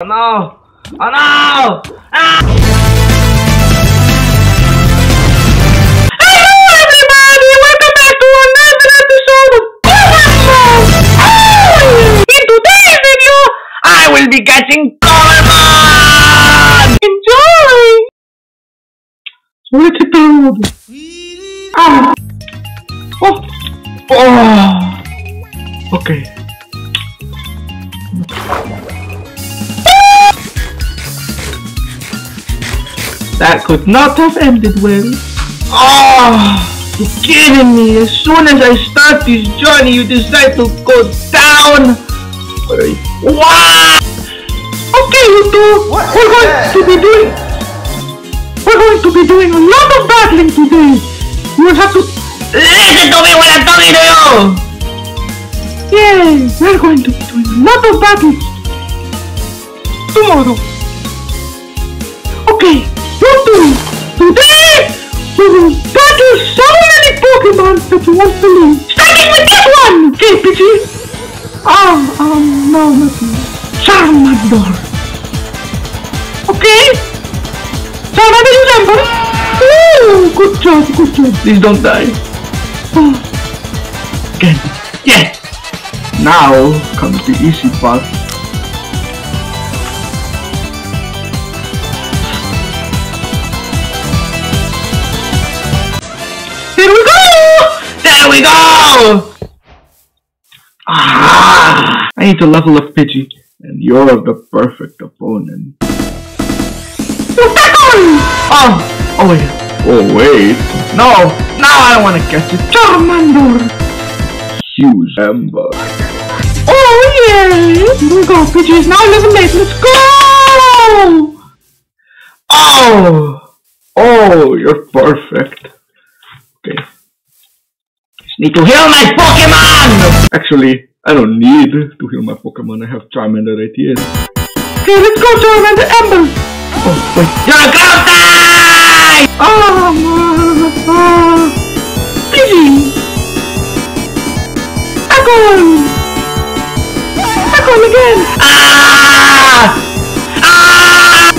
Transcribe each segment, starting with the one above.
Oh no! Oh no! Ah! Hello everybody! Welcome back to another episode of Pokéballs! Oh! In today's video, I will be catching Pokémon! Enjoy! Look at the ah! Oh! Oh! Okay. That could not have ended well. Oh, you're kidding me. As soon as I start this journey, you decide to go down. What? Okay, you two. We're going to be doing a lot of battling today. You will have to listen to me when I'm talking to you. Yay, we're going to be doing a lot of battles tomorrow. Okay. Today, we will battle so many Pokémon that you won't believe. Starting with this one, okay, Pidgey? No, not me. Charmander. Okay? Charmander, use Ember. Ooh, good job. Please don't die. Oh. Again. Yes! Now comes the easy part. There we go! Ah! I need to level up Pidgey, and you're the perfect opponent. Oh wait. No! Now I want to catch it. Charmander! Huge Ember. Oh yeah! Here we go, Pidgey is now level 8. Let's go! Oh, you're perfect. Okay. Need to heal my Pokemon! Actually, I don't need to heal my Pokemon, I have Charmander right here. Okay, let's go Charmander Ember! Oh, wait. You're gonna die! Pidgey! Agon again! Oh my god!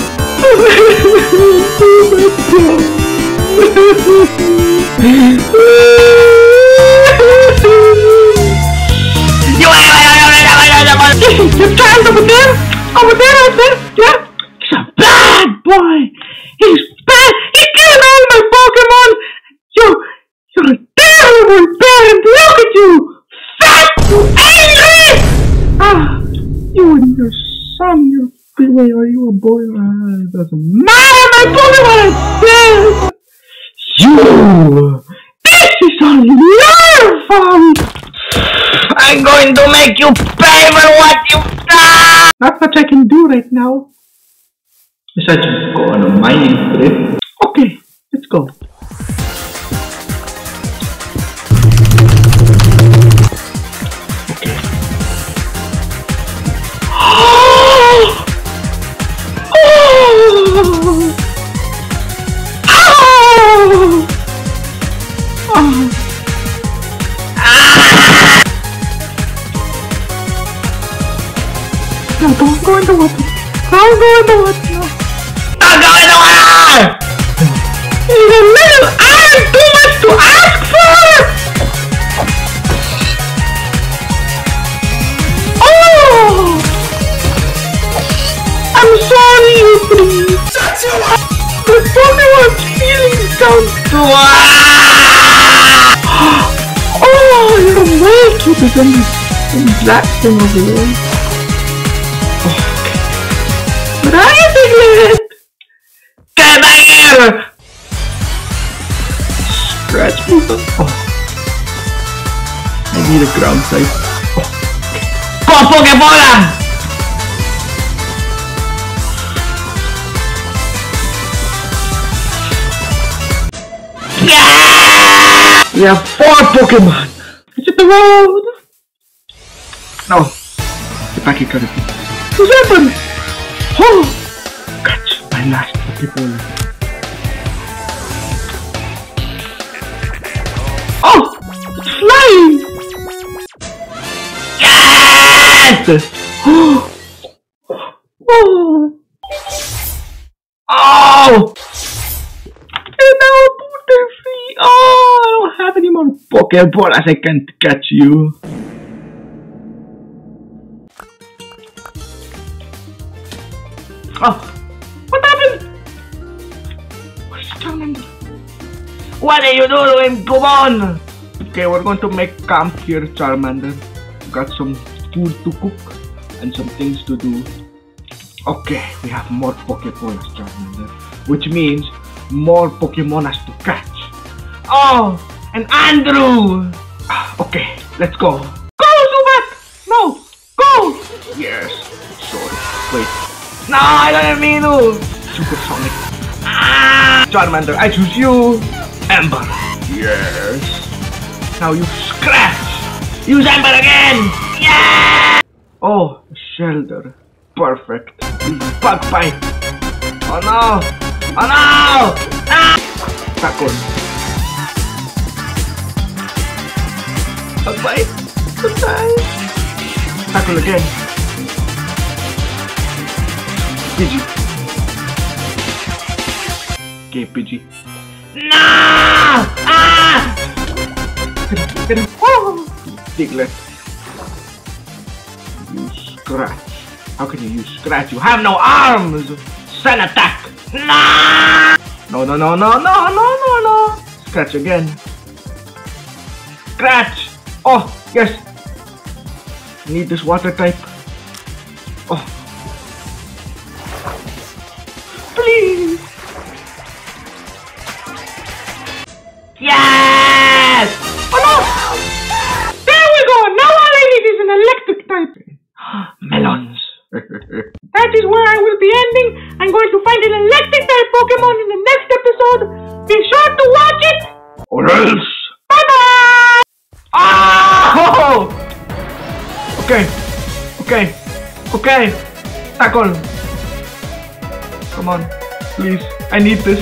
You're trying over there, yeah? He's a bad boy! He's bad! He killed all my Pokemon! You're a terrible parent! Look at you! Fat! You angry! Ah! You and your son, wait, are you a boy? It doesn't matter, my Pokemon is dead! You! This is all your fault! I'm going to make you pay for what you've done! Not much I can do right now. Besides, go on a mining trip. Okay, let's go. Okay. No, don't go in the water. Don't go in the water. No. Don't go in the water! Is a little iron too much to ask for? Oh! I'm sorry, you three. The Pokemon feelings don't go. Oh, you're way cuter than this black thing over there. Right, Diglett! Get back here! Scratch me. Oh. I need a ground type. Oh. Go, Pokébola! Yeah! We have 4 Pokémon! Is it the road? No. The back here. What's happened? Oh! Catch my last Pokeball. Oh! It's flying! Yes! Oh! Oh! Oh! Oh, I don't have any more Pokéballs. I can't catch you. Oh, what happened? Where's Charmander? What are you doing? Come on! Okay, we're going to make camp here, Charmander. Got some food to cook and some things to do. Okay, we have more Pokéballs, Charmander, which means more Pokémon has to catch. Oh, and Andrew! Okay, let's go. Go, Zubat! No! Go! Yes. Sorry. Wait. No, I don't mean to! Supersonic. Ah! Charmander, I choose you! Ember. Yes. Now you scratch! Use Ember again! Yeah! Oh, Shelder. Perfect. Bug bite! Oh no! Oh no! Ah! Tackle. Bye. Goodbye. Tackle again. Pidgey. Okay, Pidgey. No! Ah! Get him. Oh! Diglett. You scratch. How can you use scratch? You have no arms! Sun attack! No! No, no, no, no, no, no, no, no! Scratch again. Scratch! Oh, yes! Need this water type. Oh. Please! Yes! Oh no! There we go! Now all I need is an electric type. Melons. That is where I will be ending. I'm going to find an electric type Pokemon in the next episode. Be sure to watch it! Or else! Okay, okay, okay, tackle. Come on, please, I need this.